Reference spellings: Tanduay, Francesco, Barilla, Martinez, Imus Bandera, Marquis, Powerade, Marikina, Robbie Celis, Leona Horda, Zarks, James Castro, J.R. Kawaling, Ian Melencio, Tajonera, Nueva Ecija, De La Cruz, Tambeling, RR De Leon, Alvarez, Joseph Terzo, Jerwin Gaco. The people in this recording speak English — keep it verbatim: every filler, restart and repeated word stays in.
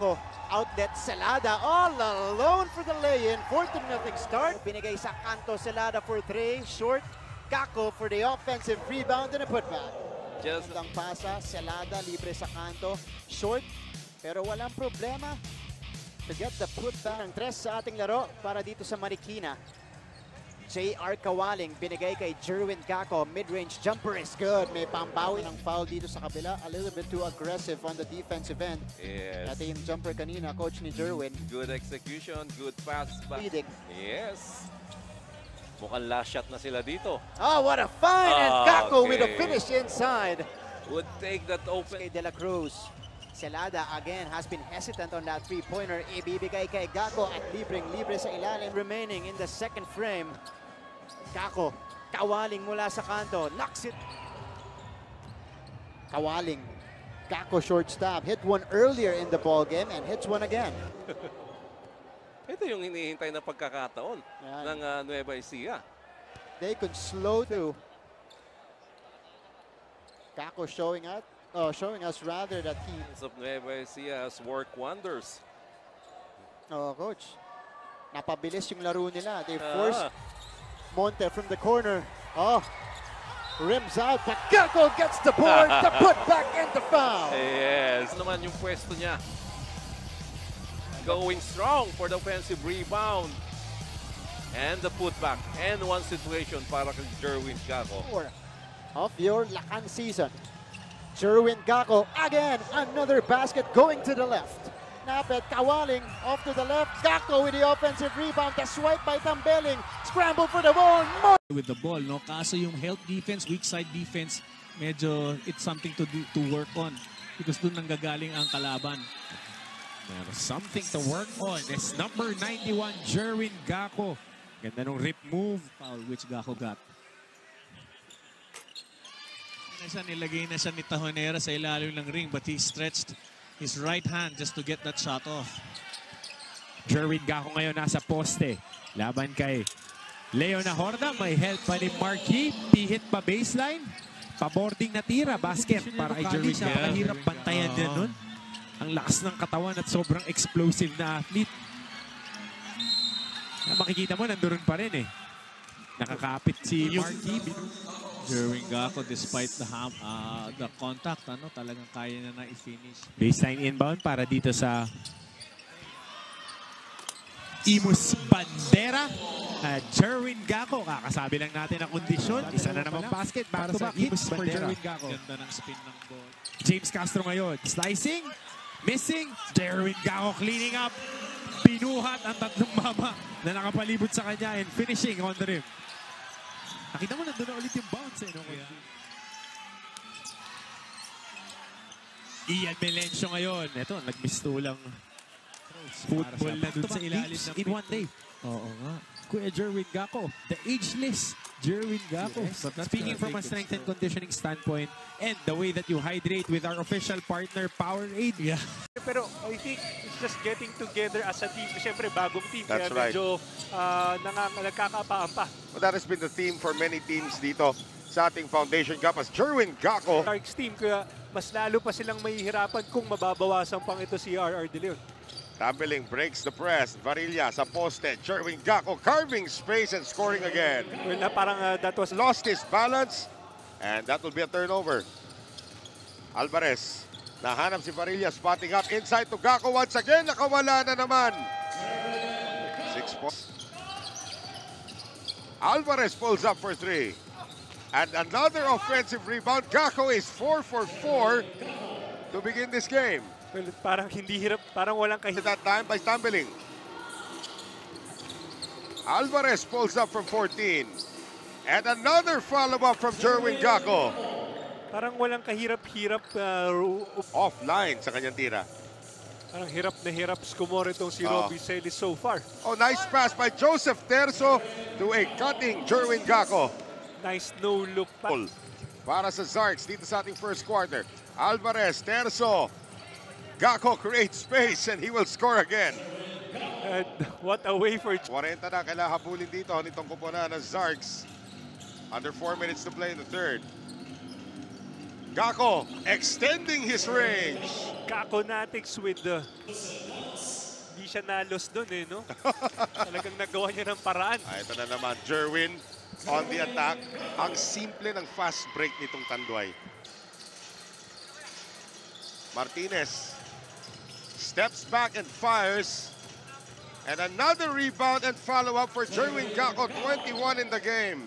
Outlet Salada all alone for the lay-in. four to nothing start. Binigay sa kanto Salada for three. Short Gaco for the offensive rebound and a putback. Just ang pasa, Salada libre sa kanto. Short, pero walang problema to get the putback. Ang tres sa ating laro para dito sa Marikina. J R. Kawaling binigay kay Jerwin Gaco. Mid-range jumper is good. May pambawi ng foul dito sa kabila. A little bit too aggressive on the defensive end. Yes. Dati yung jumper kanina, coach ni Jerwin. Good execution, good pass. Leading. Yes. Mukhang last shot na sila dito. Oh, what a find! Ah, and Gaco okay. with a finish inside. Would take that open. De La Cruz. Salada again has been hesitant on that three-pointer. Ibibigay kay Gaco at libreng-libre sa ilalim. Remaining in the second frame. Gaco, Kawaling mula sa kanto. Knocks it. Kawaling. Gaco shortstop. Hit one earlier in the ball game and hits one again. Ito yung hinihintay na pagkakataon yan ng uh, Nueva Ecija. They could slow through. Gaco showing up. Oh, showing us rather that he of Nueva Ecija has worked wonders. Oh, coach. Napabilis yung laro nila. They forced ah. Monte from the corner. Oh, rims out. But Gaco gets the board, the putback, and the foul. Yes. Naman yung pwesto niya. Going strong for the offensive rebound. And the putback. And one situation para kay Jerwin Gaco. Of your Lakan season. Jerwin Gaco again, another basket going to the left. Napet Kawaling off to the left. Gaco with the offensive rebound. The swipe by Tambeling. Scramble for the ball. More. With the ball, no? Kaso yung help defense, weak side defense, medyo it's something to do, to work on because dun nanggagaling ang kalaban. Something to work on. It's number ninety-one, Jerwin Gaco. Ganda nung rip move foul which Gaco got. Nilagay na siya ni Tajonera sa ilalim ng ring but he stretched his right hand just to get that shot off. Jerwin Gaco ngayon nasa poste. Laban kay Leona Horda. May help pa ni Marquis. Pihit pa baseline. Paboarding na tira. Basket para kay Jerwin Gaco. Mahirap bantayan din nun. Ang lakas ng katawan at sobrang explosive na athlete. Makikita mo, nandoon pa rin eh. Nakakapit si Marquis. Jerwin Gaco, despite the, ham, uh, the contact, ano, talagang kaya na na-finish. Baseline inbound para dito sa Imus Bandera. Uh, Jerwin Gaco, kakasabi lang natin ang kondisyon. Isa na naman basket, back to back hits for Jerwin Gaco. Ganda ng spin ng ball. James Castro ngayon, slicing, missing. Jerwin Gaco cleaning up. Pinuhat ang tatlong mama na nakapalibot sa kanya and finishing on the rim. Nakita mo, nandun na ulit yung bounce eh. No? Yeah. Ian Melencio ngayon. Ito, nagmistulang football na dun sa ilalim ng in one day. Oo nga. Kuya Jerwin Gaco, the ageless Jerwin Gaco. Yes, speaking from a strength and conditioning standpoint and the way that you hydrate with our official partner, Powerade. Yeah. Pero I think it's just getting together as a team. Siyempre, bagong team. That's kaya right. Medyo uh, nagkakapaampa. Well, that has been the theme for many teams dito sa ating Foundation Cup as Jerwin Gaco. Zarks team, kaya mas lalo pa silang mahihirapan kung mababawasan pang ito si R R De Leon. Tambeling breaks the press. Barilla sa poste. Jerwin Gaco carving space and scoring again. Well, na parang uh, that was lost his balance and that will be a turnover. Alvarez. Nahanap si Barilla spotting up inside to Gaco once again. Nakawala na naman. Six points. Alvarez pulls up for three. And another offensive rebound. Gaco is four for four to begin this game. Well, parang hindi hirap, parang walang kahirap. That time by Tambeling. Alvarez pulls up from fourteen. And another follow-up from Jerwin Gaco. Parang walang kahirap-hirap. Uh, Offline sa kanyang tira. Parang hirap na hirap skumore itong si oh. Robbie Celis so far. Oh, nice pass by Joseph Terzo to a cutting Jerwin Gaco. Nice no-look pass. Para sa Zarks dito sa ating first quarter. Alvarez, Terzo. Gaco creates space and he will score again. And what a way for... forty na kailangan habulin dito nitong kuponan ng Zarks. Under four minutes to play in the third. Gaco extending his range. Gaconatics with the... Hindi siya nalos dun eh, no? Talagang nagawa niya ng paraan. Ah, ito na naman, Jerwin on the attack. Ang simple ng fast break nitong Tanduay. Martinez steps back and fires. And another rebound and follow-up for Jerwin Gaco, twenty-one in the game.